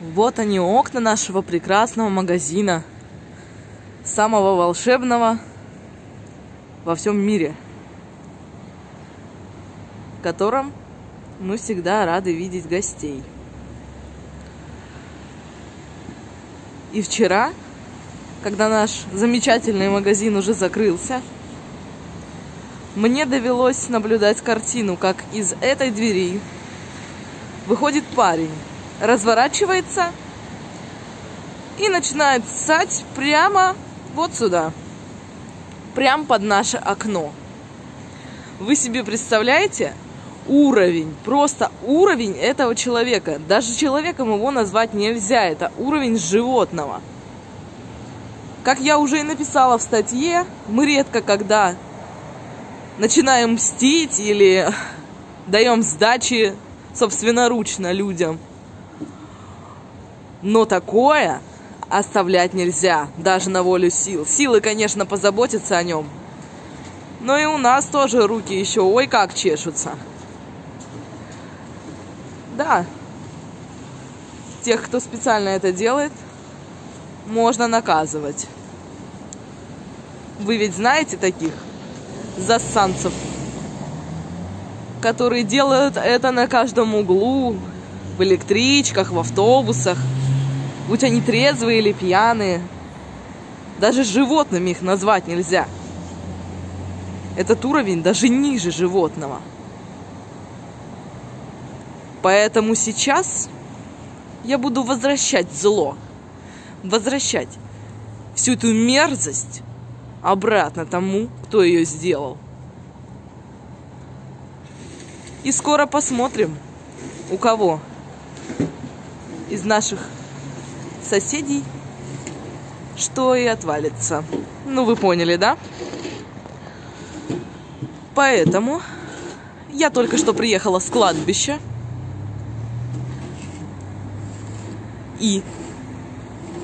Вот они, окна нашего прекрасного магазина, самого волшебного во всем мире, в котором мы всегда рады видеть гостей. И вчера, когда наш замечательный магазин уже закрылся, мне довелось наблюдать картину, как из этой двери выходит парень, разворачивается и начинает ссать прямо вот сюда, прямо под наше окно. Вы себе представляете уровень, просто уровень этого человека? Даже человеком его назвать нельзя, это уровень животного. Как я уже и написала в статье, мы редко когда начинаем мстить или даем сдачи собственноручно людям. Но такое оставлять нельзя, даже на волю сил. Силы, конечно, позаботятся о нем. Но и у нас тоже руки еще ой как чешутся. Да, тех, кто специально это делает, можно наказывать. Вы ведь знаете таких засранцев, которые делают это на каждом углу, в электричках, в автобусах. Будь они трезвые или пьяные, даже животными их назвать нельзя. Этот уровень даже ниже животного. Поэтому сейчас я буду возвращать зло, возвращать всю эту мерзость обратно тому, кто ее сделал. И скоро посмотрим, у кого из наших соседей, что и отвалится. Ну, вы поняли, да? Поэтому я только что приехала с кладбища. И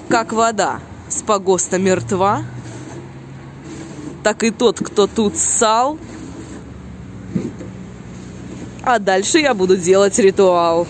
как вода с погоста мертва, так и тот, кто тут ссал. А дальше я буду делать ритуал.